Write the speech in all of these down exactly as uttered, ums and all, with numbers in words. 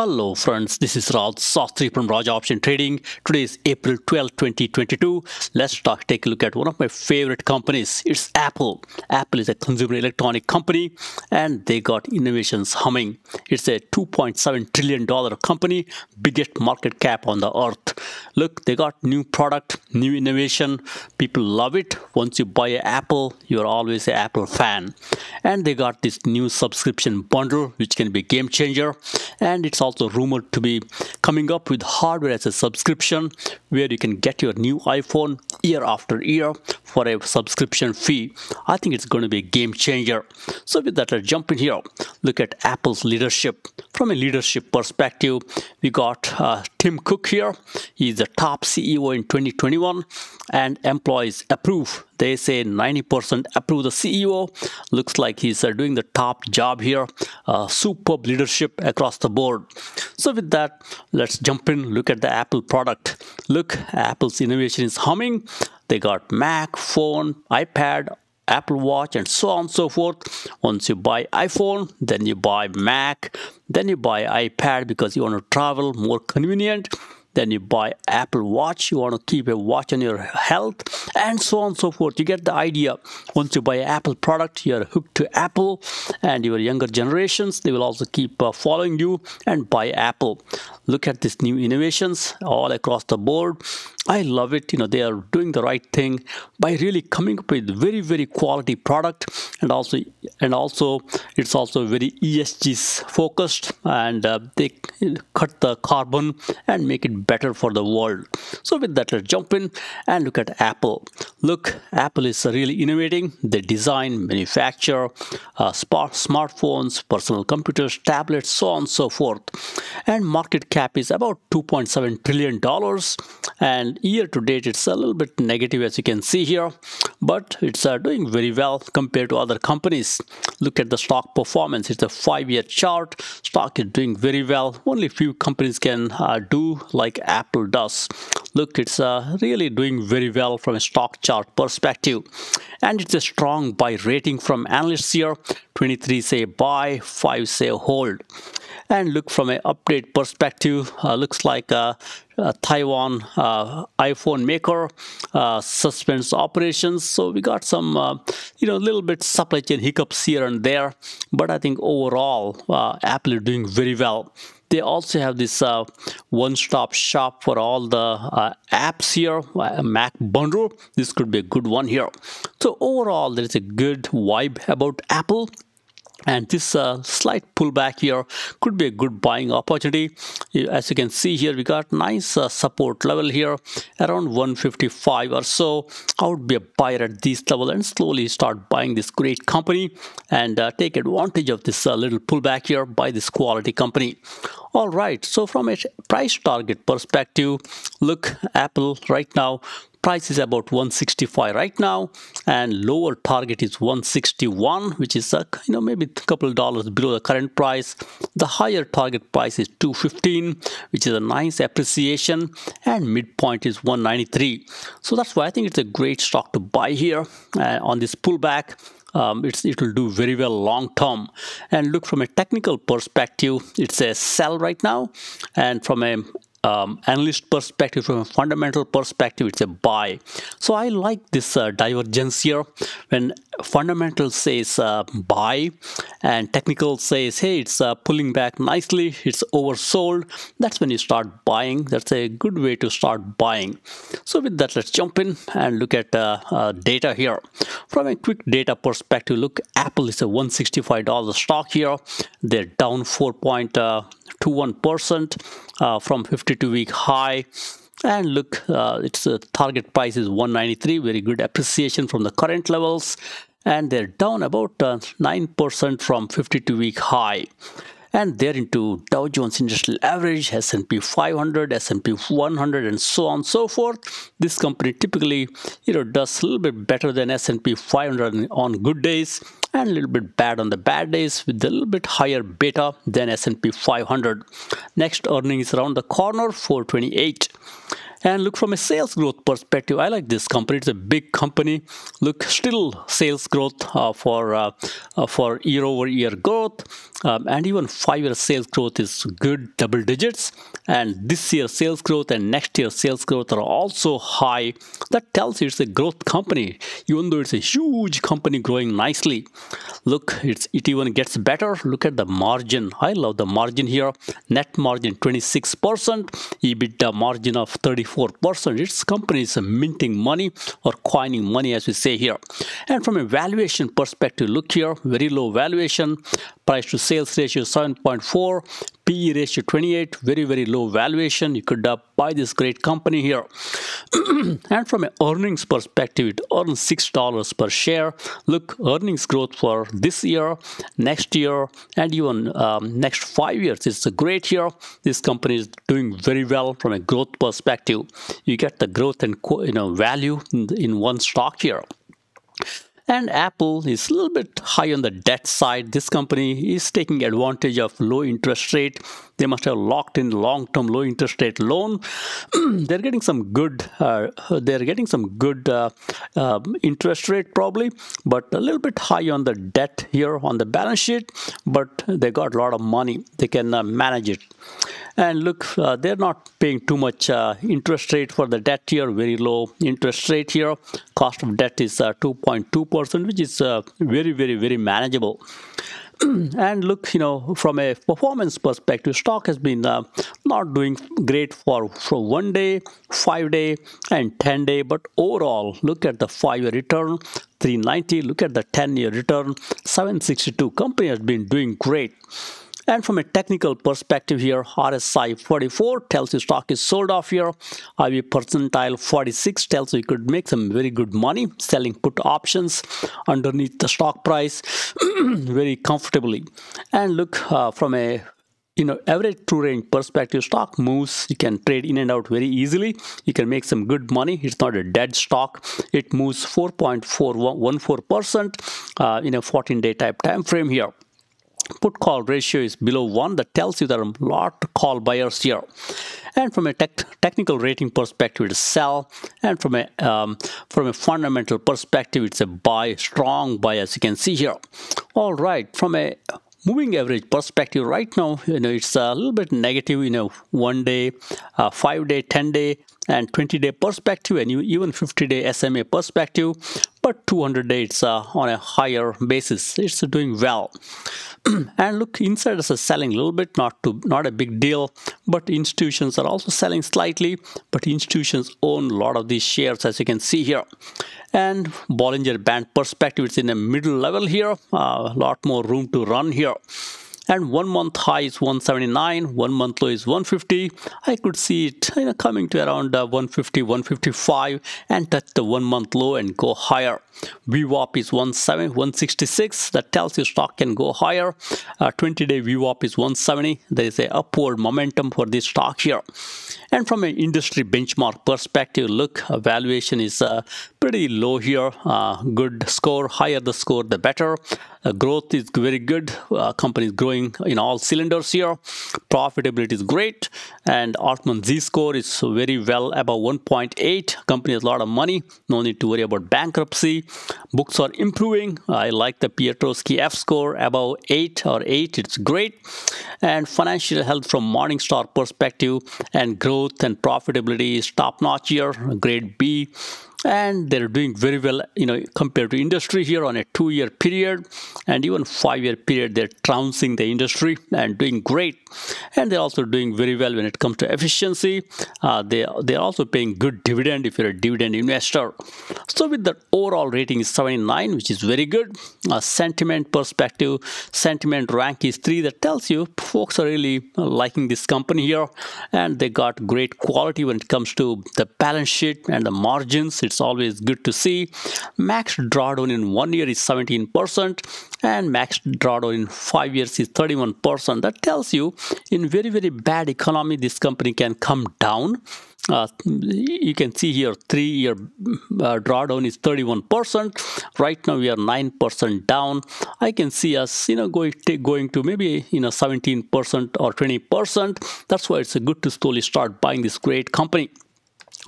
Hello friends, this is Raj Sastri from Raj Option Trading. Today is April twelfth, twenty twenty-two. Let's talk, take a look at one of my favorite companies. It's Apple. Apple is a consumer electronic company and they got innovations humming. It's a two point seven trillion dollar company, biggest market cap on the earth. Look, they got new product, new innovation. People love it. Once you buy an Apple, you're always an Apple fan. And they got this new subscription bundle, which can be a game changer. And it's also rumored to be coming up with hardware as a subscription where you can get your new iPhone year after year for a subscription fee. I think it's going to be a game changer. So with that, let's jump in here. Look at Apple's leadership. From a leadership perspective, we got uh, Tim Cook here. He's the top C E O in twenty twenty-one and employees approve. They say ninety percent approve the C E O. Looks like he's uh, doing the top job here. Uh, superb leadership across the board. So with that, let's jump in, look at the Apple product. Look, Apple's innovation is humming. They got Mac, phone, iPad, Apple Watch, and so on and so forth. Once you buy iPhone, then you buy Mac, then you buy iPad because you want to travel, more convenient. Then you buy Apple Watch, you want to keep a watch on your health, and so on and so forth. You get the idea. Once you buy an Apple product, you're hooked to Apple, and your younger generations, they will also keep uh, following you and buy Apple. Look at these new innovations all across the board. I love it. You know, they are doing the right thing by really coming up with very, very quality product, and also, and also it's also very E S G focused, and uh, they cut the carbon and make it better for the world. So with that, let's jump in and look at Apple. Look, Apple is really innovating. They design, manufacture uh, smart smartphones, personal computers, tablets, so on and so forth. And market cap is about two point seven trillion dollars. And year to date, it's a little bit negative, as you can see here, but it's uh, doing very well compared to other companies. Look at the stock performance. It's a five-year chart. Stock is doing very well. Only few companies can uh, do like Apple does. Look, it's uh, really doing very well from a stock chart perspective. And it's a strong buy rating from analysts here. twenty-three say buy, five say hold. And look, from an update perspective, uh, looks like uh, a Taiwan uh, iPhone maker uh, suspends operations. So we got some, uh, you know, little bit supply chain hiccups here and there. But I think overall, uh, Apple is doing very well. They also have this uh, one-stop shop for all the uh, apps here, uh, Mac bundle. This could be a good one here. So overall, there is a good vibe about Apple. And this uh, slight pullback here could be a good buying opportunity. As you can see here, we got nice uh, support level here around one fifty-five or so. I would be a buyer at this level and slowly start buying this great company and uh, take advantage of this uh, little pullback here by this quality company. All right, so from a price target perspective, look, Apple right now, price is about one sixty-five right now, and lower target is one sixty-one, which is uh, you know, maybe a couple of dollars below the current price. The higher target price is two fifteen, which is a nice appreciation, and midpoint is one ninety-three. So that's why I think it's a great stock to buy here uh, on this pullback. Um, it's, it will do very well long term. And look, from a technical perspective, it's a sell right now, and from a Um, analyst perspective, from a fundamental perspective, it's a buy. So I like this uh, divergence here. When fundamental says uh, buy and technical says, hey, it's uh, pulling back nicely, it's oversold, that's when you start buying. That's a good way to start buying. So with that, let's jump in and look at uh, uh, data here. From a quick data perspective, look, Apple is a one sixty-five dollar stock here. They're down four point two one percent uh, from fifty-two week high. And look, uh, its uh, target price is one ninety-three, very good appreciation from the current levels. And they're down about uh, nine percent from fifty-two week high. And they're into Dow Jones Industrial Average, S and P five hundred, S and P one hundred, and so on and so forth. This company typically, you know, does a little bit better than S and P five hundred on good days, and a little bit bad on the bad days, with a little bit higher beta than S and P five hundred. Next earning is around the corner, four twenty-eight. and look from a sales growth perspective. I like this company. It's a big company. Look, still sales growth uh, for uh, uh, for year over year growth, um, and even five-year sales growth is good, double digits. And this year sales growth and next year sales growth are also high. That tells you it's a growth company, even though it's a huge company growing nicely. Look, it's it even gets better. Look at the margin. I love the margin here. Net margin twenty-six percent, EBITDA margin of thirty-four percent. Its company is minting money or coining money, as we say here. And from a valuation perspective, look here, very low valuation. Price to sales ratio seven point four, P E ratio twenty-eight, very, very low valuation. You could uh, buy this great company here. And from an earnings perspective, it earns six dollars per share. Look, earnings growth for this year, next year, and even um, next five years. It's a great year. This company is doing very well from a growth perspective. You get the growth and you know value in, in one stock here. And Apple is a little bit high on the debt side. This company is taking advantage of low interest rate. They must have locked in long-term low interest rate loan. They're getting some good. Uh, they're getting some good uh, uh, interest rate probably, but a little bit high on the debt here on the balance sheet. But they got a lot of money. They can uh, manage it. And look, uh, they're not paying too much uh, interest rate for the debt here. Very low interest rate here. Cost of debt is two point two percent, which is uh, very, very, very manageable. And look, you know, from a performance perspective, stock has been uh, not doing great for, for one day, five day, and ten day. But overall, look at the five-year return, three ninety. Look at the ten-year return, seven sixty-two. Company has been doing great. And from a technical perspective here, R S I forty-four tells you stock is sold off here. I V percentile forty-six tells you you could make some very good money selling put options underneath the stock price very comfortably. And look, uh, from a you know average true range perspective, stock moves. You can trade in and out very easily. You can make some good money. It's not a dead stock. It moves four point four one four percent uh, in a fourteen-day type time frame here. Put call ratio is below one. That tells you there are a lot of call buyers here. And from a tech, technical rating perspective, it's sell. And from a um, from a fundamental perspective, it's a buy, strong buy, as you can see here. All right, from a moving average perspective, right now, you know, it's a little bit negative. You know, one day, uh, five day, ten day, and twenty day perspective, and even fifty day S M A perspective. But two hundred day, it's uh, on a higher basis. It's doing well. And look, insiders are selling a little bit, not to not a big deal. But institutions are also selling slightly. But institutions own a lot of these shares, as you can see here. And Bollinger Band perspective, it's in a middle level here. Uh, a lot more room to run here. And one month high is one seventy-nine, one month low is one fifty. I could see it you know, coming to around uh, one fifty, one fifty-five and touch the one month low and go higher. V WAP is one sixty-six. That tells you stock can go higher. Uh, twenty-day V WAP is one seventy. There is a upward momentum for this stock here. And from an industry benchmark perspective, look, valuation is uh, pretty low here. Uh, good score. Higher the score, the better. Uh, growth is very good. Uh, company is growing in all cylinders here. Profitability is great. And Altman Z score is very well above one point eight. Company has a lot of money. No need to worry about bankruptcy. Books are improving. I like the Piotrowski F score above eight or eight. It's great. And financial health from Morningstar perspective and growth and profitability is top-notch here, grade B. And they're doing very well, you know, compared to industry here on a two-year period and even five-year period. They're trouncing the industry and doing great. And they're also doing very well when it comes to efficiency. Uh, they, they're also paying good dividend if you're a dividend investor. So with the overall rating is seventy-nine, which is very good. Uh, sentiment perspective, sentiment rank is three. That tells you folks are really liking this company here. And they got great quality when it comes to the balance sheet and the margins. It's always good to see. Max drawdown in one year is seventeen percent and max drawdown in five years is thirty-one percent. That tells you in very, very bad economy, this company can come down. Uh, you can see here three-year uh, drawdown is thirty-one percent. Right now we are nine percent down. I can see us you know going to, going to maybe you know seventeen percent or twenty percent. That's why it's good to slowly start buying this great company.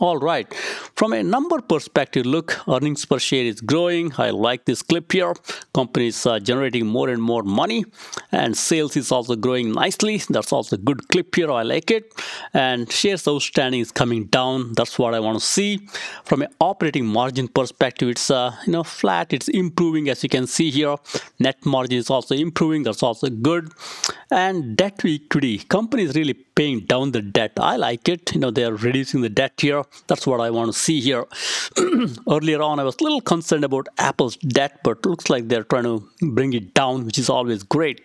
All right, from a number perspective, look, earnings per share is growing. I like this clip here. Companies are generating more and more money, and sales is also growing nicely. That's also a good clip here. I like it. And shares outstanding is coming down. That's what I want to see. From an operating margin perspective, it's uh, you know flat. It's improving, as you can see here. Net margin is also improving. That's also good. And debt to equity, companies really paying down the debt. I like it. You know, they are reducing the debt here. That's what I want to see here. Earlier on, I was a little concerned about Apple's debt, but looks like they're trying to bring it down, which is always great.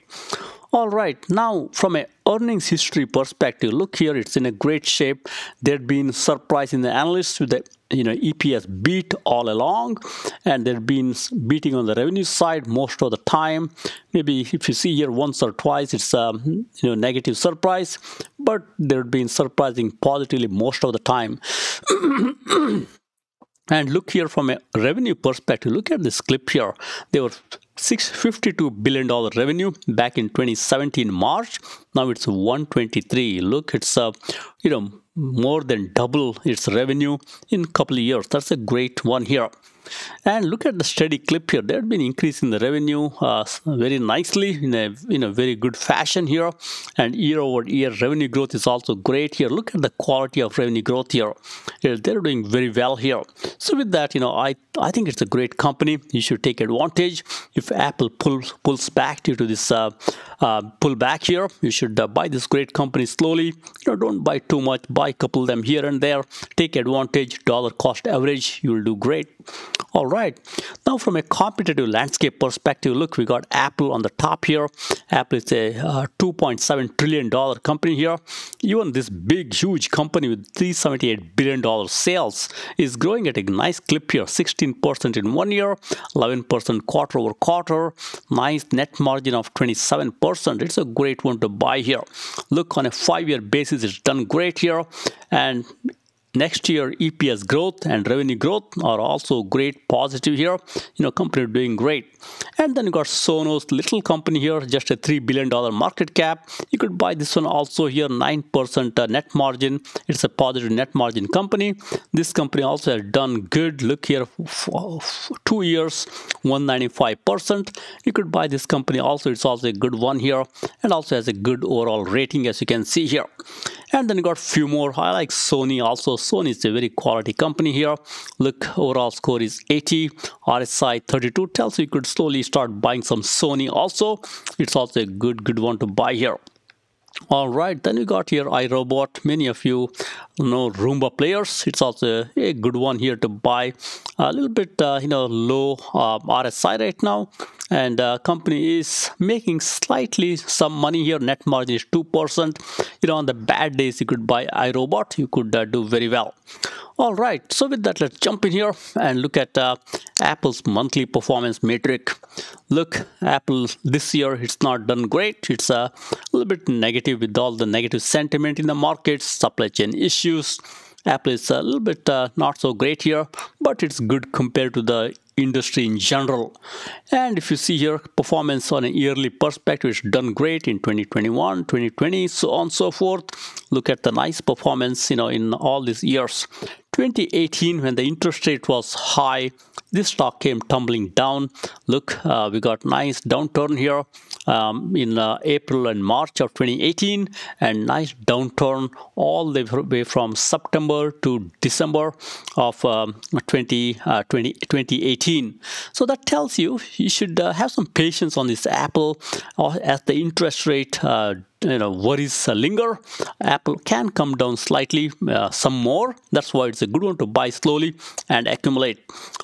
All right, now from a earnings history perspective, look here, it's in a great shape. There'd been surprise in the analysts with the you know E P S beat all along, and there'd been beating on the revenue side most of the time. Maybe if you see here once or twice, it's a um, you know negative surprise, but there'd been surprising positively most of the time. And look here from a revenue perspective, look at this clip here. They were six hundred fifty-two billion dollars revenue back in twenty seventeen March. Now it's one hundred twenty-three. Look, it's a uh, you know more than double its revenue in a couple of years. That's a great one here. And look at the steady clip here. There had been increase in the revenue uh, very nicely in a in a very good fashion here. And year over year revenue growth is also great here. Look at the quality of revenue growth here. They're doing very well here. So with that, you know, I I think it's a great company. You should take advantage. If Apple pulls pulls back due to this uh, uh, pullback here, you should uh, buy this great company slowly. You know, don't buy too much. Buy a couple of them here and there. Take advantage. Dollar cost average. You will do great. All right, now from a competitive landscape perspective, look, we got Apple on the top here. Apple is a uh, two point seven trillion dollar company here. Even this big, huge company with three hundred seventy-eight billion dollar sales is growing at a nice clip here, sixteen percent in one year, eleven percent quarter over quarter, nice net margin of twenty-seven percent. It's a great one to buy here. Look, on a five-year basis, it's done great here, and next year, E P S growth and revenue growth are also great positive here. You know, company doing great. And then you got Sonos, little company here, just a three billion dollar market cap. You could buy this one also here, nine percent net margin. It's a positive net margin company. This company also has done good. Look here, for two years, one hundred ninety-five percent. You could buy this company also. It's also a good one here, and also has a good overall rating, as you can see here. And then you got a few more. I like Sony also. Sony is a very quality company here. Look, overall score is eighty. R S I thirty-two tells you could slowly start buying some Sony also. It's also a good, good one to buy here. All right, then you got here iRobot. Many of you know Roomba players. It's also a good one here to buy. A little bit, uh, you know, low uh, R S I right now. And uh, company is making slightly some money here. Net margin is two percent. You know, on the bad days, you could buy iRobot. You could uh, do very well. All right, so with that, let's jump in here and look at uh, Apple's monthly performance metric. Look, Apple this year, it's not done great. It's a little bit negative with all the negative sentiment in the markets, supply chain issues. Apple is a little bit uh, not so great here, but it's good compared to the industry in general. And if you see here, performance on a yearly perspective is done great in twenty twenty-one, twenty twenty, so on and so forth. Look at the nice performance, you know, in all these years. twenty eighteen, when the interest rate was high, this stock came tumbling down. Look, uh, we got nice downturn here um, in uh, April and March of twenty eighteen, and nice downturn all the way from September to December of um, twenty eighteen. So that tells you you should uh, have some patience on this Apple, or as the interest rate uh, you know worries linger. Apple can come down slightly, uh, some more. That's why it's a good one to buy slowly and accumulate.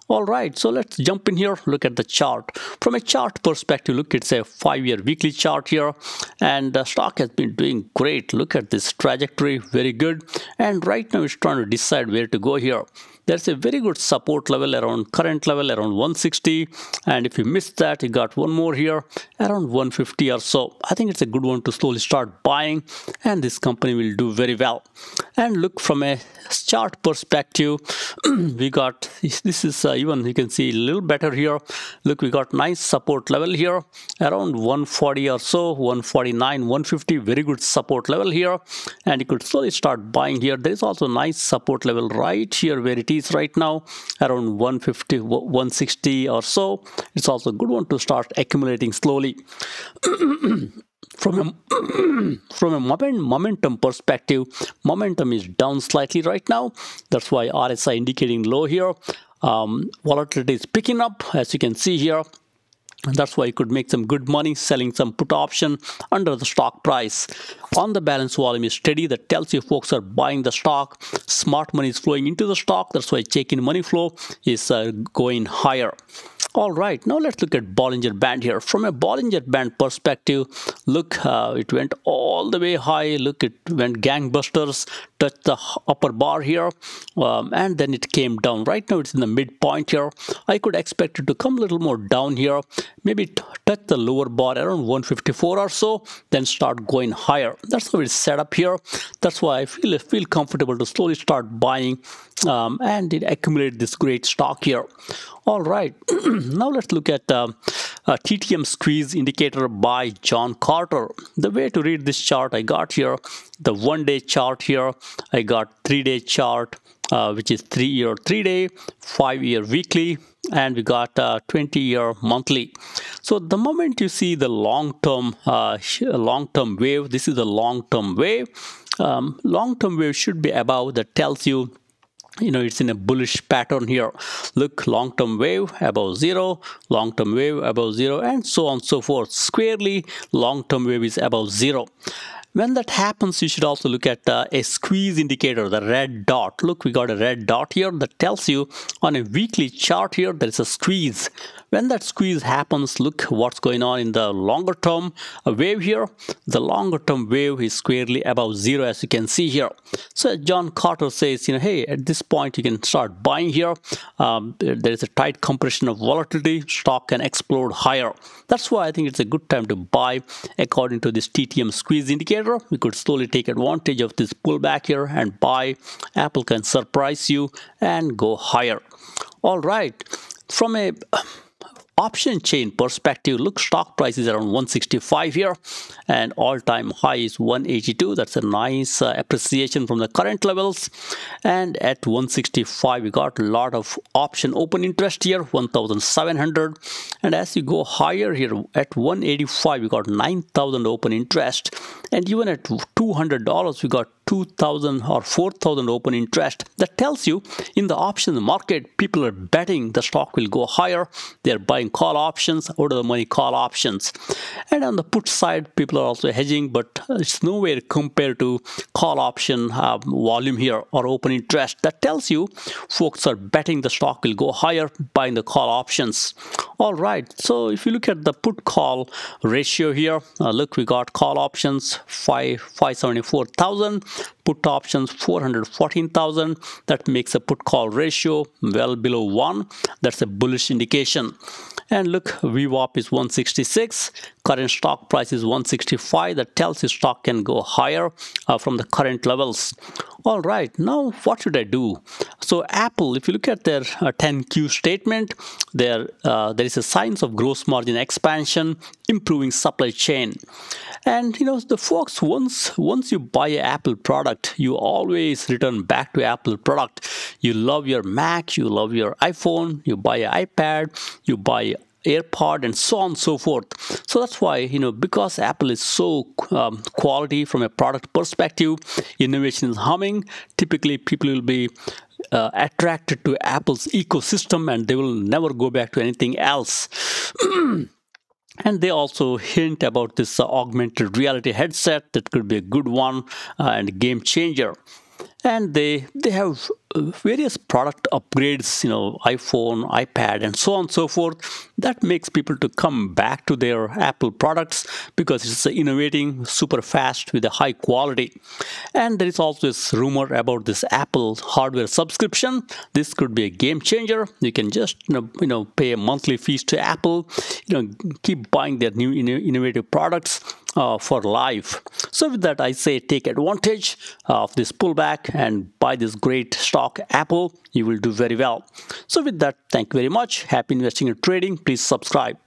All right, so let's jump in here, look at the chart. From a chart perspective, look, it's a five-year weekly chart here, and the stock has been doing great. Look at this trajectory, very good. And right now it's trying to decide where to go here. That's a very good support level around current level around one sixty, and if you miss that, you got one more here around one fifty or so. I think it's a good one to slowly start buying, and this company will do very well. And look, from a chart perspective, we got this is uh, even you can see a little better here. Look, we got nice support level here around one forty or so, one forty-nine, one fifty, very good support level here, and you could slowly start buying here. There is also nice support level right here where it is right now around one fifty, one sixty or so. It's also a good one to start accumulating slowly. From a, from a moment, momentum perspective, momentum is down slightly right now. That's why R S I indicating low here. Um, volatility is picking up, as you can see here. And that's why you could make some good money selling some put option under the stock price. On the balance, volume is steady. That tells you folks are buying the stock. Smart money is flowing into the stock. That's why check-in money flow is uh, going higher. All right, now let's look at Bollinger Band here. From a Bollinger Band perspective, look, uh, it went all the way high. Look, it went gangbusters, touched the upper bar here, um, and then it came down. Right now, it's in the midpoint here. I could expect it to come a little more down here, maybe touch the lower bar around one fifty-four or so, then start going higher. That's how it's set up here. That's why I feel, I feel comfortable to slowly start buying um, and it accumulate this great stock here. All right, now let's look at uh, uh, T T M Squeeze Indicator by John Carter. The way to read this chart I got here, the one-day chart here, I got three-day chart, uh, which is three-year, three-day, five-year weekly, and we got uh, twenty-year monthly. So the moment you see the long-term uh, long-term wave, this is the long-term wave. Um, long-term wave should be above. That tells you, you know, it's in a bullish pattern here. Look, long-term wave above zero, long-term wave above zero, and so on and so forth. Squarely, long-term wave is above zero. When that happens, you should also look at uh, a squeeze indicator, the red dot. Look, we got a red dot here that tells you on a weekly chart here, there is a squeeze. When that squeeze happens, look what's going on in the longer term wave here. The longer term wave is squarely above zero, as you can see here. So John Carter says, you know, hey, at this point, you can start buying here. Um, there is a tight compression of volatility. Stock can explode higher. That's why I think it's a good time to buy according to this T T M squeeze indicator. We could slowly take advantage of this pullback here and buy. Apple can surprise you and go higher. All right, from a option chain perspective, look, stock price is around one sixty-five here, and all-time high is one eighty-two. That's a nice uh, appreciation from the current levels. And at one sixty-five, we got a lot of option open interest here, one thousand seven hundred. And as you go higher here, at one eighty-five, we got nine thousand open interest. And even at two hundred dollars, we got two thousand or four thousand open interest. That tells you in the options market, people are betting the stock will go higher. They're buying call options, out of the money call options. And on the put side, people are also hedging, but it's nowhere compared to call option uh, volume here or open interest. That tells you folks are betting the stock will go higher, buying the call options. All right, so if you look at the put call ratio here, uh, look, we got call options five hundred seventy-four thousand. Put options four hundred fourteen thousand. That makes a put call ratio well below one. That's a bullish indication. And look, V WAP is one sixty-six. Current stock price is one sixty-five. That tells you stock can go higher uh, from the current levels. All right, now what should I do? So Apple, if you look at their uh, ten Q statement, there uh, there is a signs of gross margin expansion, improving supply chain. And you know, the folks, once once you buy an Apple product, you always return back to Apple product. You love your Mac, you love your iPhone, you buy an iPad, you buy AirPod, and so on and so forth. So that's why, you know, because Apple is so um, quality from a product perspective, innovation is humming. Typically, people will be uh, attracted to Apple's ecosystem, and they will never go back to anything else. And they also hint about this uh, augmented reality headset that could be a good one uh, and a game changer. And they they have various product upgrades, you know, iPhone, iPad, and so on and so forth, that makes people to come back to their Apple products because it's innovating super fast with a high quality. And there is also this rumor about this Apple hardware subscription. This could be a game changer. You can just, you know, you know pay a monthly fees to Apple, you know, keep buying their new innovative products Uh, for life. So with that, I say take advantage of this pullback and buy this great stock Apple. You will do very well. So with that, thank you very much. Happy investing and trading. Please subscribe.